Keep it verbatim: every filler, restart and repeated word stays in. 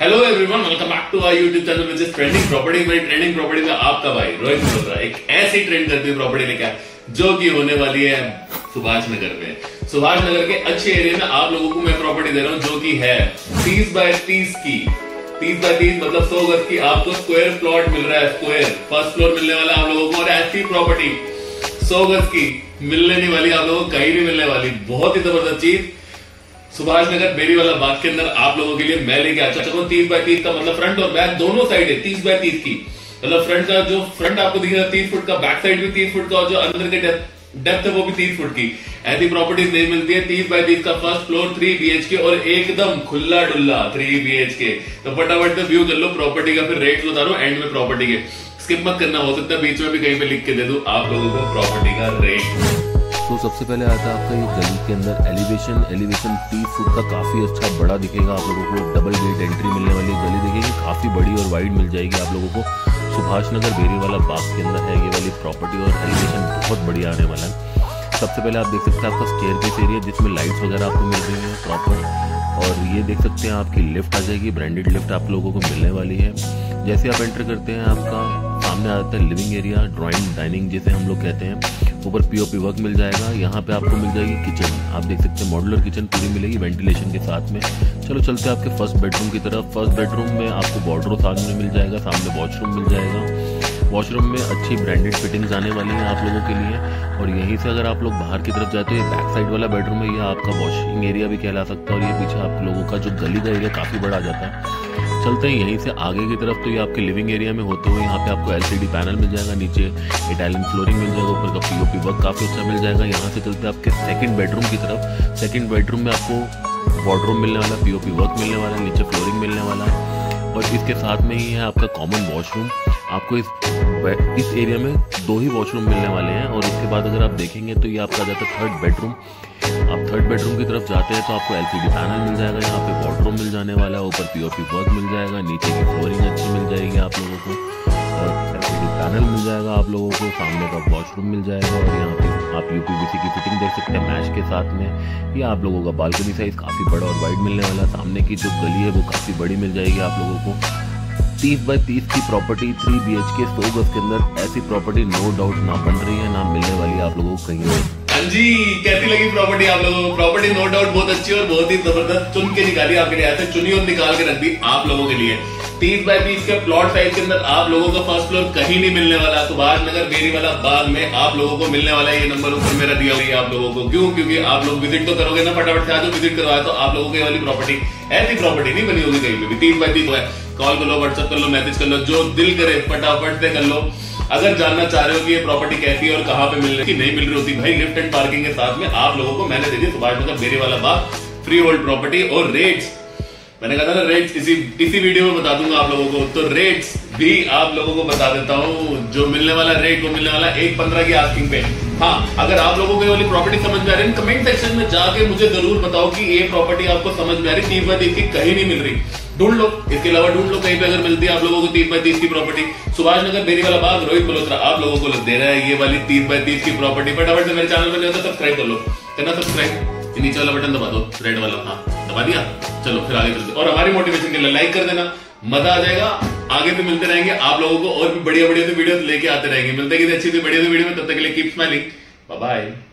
Hello everyone, welcome back to our YouTube channel which is trending property. मेरी trending property में आपका भाई रोहित मल्होत्रा एक ऐसी ट्रेंड करती हुई प्रॉपर्टी लेकर आया जो कि होने वाली है सुभाष नगर में। सुभाष नगर के अच्छे एरिया में आप लोगों को मैं प्रॉपर्टी दे रहा हूँ जो कि है तीस बाय तीस की। तीस बाय तीस मतलब सौ गज की आपको स्क्वायर प्लॉट मिल रहा है। स्क्वायर फर्स्ट फ्लोर मिलने वाला आप लोगों को और ऐसी प्रॉपर्टी सौ गज की मिलने नहीं वाली, आप लोगों को कहीं भी मिलने वाली। बहुत ही जबरदस्त चीज सुभाष नगर बेरी वाला बाग के अंदर आप लोगों के लिए मैं लेके आया हूं। तीस बाय तीस का मतलब फ्रंट और बैक दोनों साइड है। तीस बाय तीस की मतलब फ्रंट का जो फ्रंट आपको दिख रहा है तीस फुट का, बैक साइड भी तीस फुट का और जो अंदर के डेप्थ है वो भी तीस फुट की। ऐसी प्रॉपर्टीज नहीं मिलती है। तीस बाय तीस का first floor three B H K और एकदम खुला डुल्ला थ्री बी एच के। तो फटाफट से व्यू कर लो प्रॉपर्टी का, फिर रेट बता दो एंड में प्रॉपर्टी के। स्किप मत करना, हो सकता है बीच में भी कहीं पे लिख के दे दू आप लोगों को प्रॉपर्टी का रेट। तो सबसे पहले आता है आपका ये गली के अंदर एलिवेशन। एलिवेशन तीस फुट का काफ़ी अच्छा बड़ा दिखेगा आप लोगों को। डबल गेट एंट्री मिलने वाली गली दिखेगी, काफ़ी बड़ी और वाइड मिल जाएगी आप लोगों को। सुभाष नगर बेरी वाला बाग के अंदर है ये वाली प्रॉपर्टी और एलिवेशन बहुत बढ़िया आने वाला है। सबसे पहले आप देख सकते हैं आपका स्टेयरकेस एरिया जिसमें लाइट्स वगैरह आपको मिल रही है प्रॉपर। और ये देख सकते हैं आपकी लिफ्ट आ जाएगी, ब्रांडेड लिफ्ट आप लोगों को मिलने वाली है। जैसे आप एंटर करते हैं आपका सामने आता है लिविंग एरिया, ड्राइंग डाइनिंग जिसे हम लोग कहते हैं। ऊपर पीओपी वर्क मिल जाएगा। यहाँ पे आपको मिल जाएगी किचन, आप देख सकते हैं मॉड्यूलर किचन पूरी मिलेगी वेंटिलेशन के साथ में। चलो चलते हैं आपके फर्स्ट बेडरूम की तरफ। फर्स्ट बेडरूम में आपको बॉर्डर सामने मिल जाएगा, सामने वॉशरूम मिल जाएगा। वॉशरूम में अच्छी ब्रांडेड फिटिंग्स आने वाली हैं आप लोगों के लिए। और यहीं से अगर आप लोग बाहर की तरफ जाते हैं बैक साइड वाला बेडरूम है, यह आपका वॉशिंग एरिया भी कहला सकता है। और ये पीछे आप लोगों का जो गली का एरिया काफ़ी बड़ा आ जाता है। चलते हैं यहीं से आगे की तरफ। तो ये आपके लिविंग एरिया में होते हुए यहाँ पे आपको एलसीडी पैनल मिल जाएगा, नीचे इटालियन फ्लोरिंग मिल जाएगा, ऊपर का पीओपी वर्क काफ़ी अच्छा मिल जाएगा। यहाँ से चलते हैं आपके सेकंड बेडरूम की तरफ। सेकंड बेडरूम में आपको वार्डरोब मिलने वाला, पीओपी वर्क मिलने वाला, नीचे फ्लोरिंग मिलने वाला। और इसके साथ में ही है आपका कॉमन वॉशरूम। आपको इस इस एरिया में दो ही वॉशरूम मिलने वाले हैं। और इसके बाद अगर आप देखेंगे तो ये आपका जाता है थर्ड बेडरूम। आप थर्ड बेडरूम की तरफ जाते हैं तो आपको एलसीडी पैनल मिल जाएगा, यहाँ पे वार्डरोब मिल जाने वाला है, ऊपर पीओपी वर्क मिल जाएगा, नीचे की फ्लोरिंग अच्छी मिल जाएगी आप लोगों को, एलसीडी पैनल मिल जाएगा आप लोगों को, सामने का वॉशरूम मिल जाएगा। और यहाँ पे आप यूपीवीसी की फिटिंग देख सकते हैं मैच के साथ में। ये आप लोगों का बालकनी साइज काफ़ी बड़ा और वाइड मिलने वाला है। सामने की जो गली है वो काफ़ी बड़ी मिल जाएगी आप लोगों को। तीस बाई तीस की प्रॉपर्टी थ्री बी एच के सौ गज के अंदर ऐसी प्रॉपर्टी नो डाउट ना बन रही है ना मिलने वाली आप लोगों को कहीं। हाँ जी, कैसी लगी प्रॉपर्टी आप लोगों को? प्रॉपर्टी नो डाउट बहुत अच्छी और बहुत ही जबरदस्त चुन के निकाली आपके लिए। ऐसे चुनी और निकाल के रख दी आप लोगों के लिए। तीस बाई तीस के प्लॉट साइज के अंदर आप लोगों का फर्स्ट फ्लोर कहीं नहीं मिलने वाला। सुभाष नगर बेरी वाला बाग में आप लोगों को मिलने वाला है। ये नंबर ऊपर मेरा दिया हुआ है आप लोगों को, क्यों? क्योंकि आप लोग विजिट तो करोगे ना, फटाफट से आज विजिट करवाया तो आप लोगों को ये वाली प्रॉपर्टी ऐसी प्रॉपर्टी नहीं बनी होगी कहीं पे भी। तीस बाई तीस है, कॉल कर लो, व्हाट्सएप कर लो, मैसेज कर लो, जो दिल करे फटाफट से कर लो। अगर जानना चाह रहे हो कि ये प्रॉपर्टी कैसी है और कहाँ पे मिल रही नहीं मिल रही होती, भाई लिफ्ट एंड पार्किंग के साथ में आप लोगों को मैंने दे दी Subhash Nagar Beri Wala Bagh freehold property. और रेट्स मैंने कहा था ना, रेट्स इसी इसी वीडियो में बता दूंगा आप लोगों को। तो रेट्स भी आप लोगों को बता देता हूँ। जो मिलने वाला रेट वो मिलने वाला एक पंद्रह की आस्किंग पे। हाँ, अगर आप लोगों को ये वाली प्रॉपर्टी समझ में आ रही है, कमेंट सेक्शन में जाके मुझे जरूर बताओ कि ये प्रॉपर्टी आपको समझ में आ रही। तीस बाय तीस की कहीं नहीं मिल रही, ढूंढ लो। इसके अलावा ढूंढ लो कहीं पे अगर मिलती है आप लोगों को तीस बाय तीस की प्रॉपर्टी। सुभाष नगर बेरी वाला बाग, रोहित मल्होत्रा आप लोगों को दे रहा है ये वाली तीस बाय तीस की प्रॉपर्टी। फटाफट से मेरे चैनल पर नहीं होता सब्सक्राइब कर लो, करना सब्सक्राइब, नीचे वाला बटन दबा दो, रेड वाला, हाँ दबा दिया। चलो फिर आगे चलते, और हमारी मोटिवेशन के लिए लाइक कर देना, मजा आ जाएगा। आगे भी मिलते रहेंगे आप लोगों को और भी बढ़िया बढ़िया वीडियो लेके आते रहेंगे। मिलते हैं किसी अच्छी सी बढ़िया वीडियो में, तब तक के लिए कीप स्माइलिंग, बाय बाय।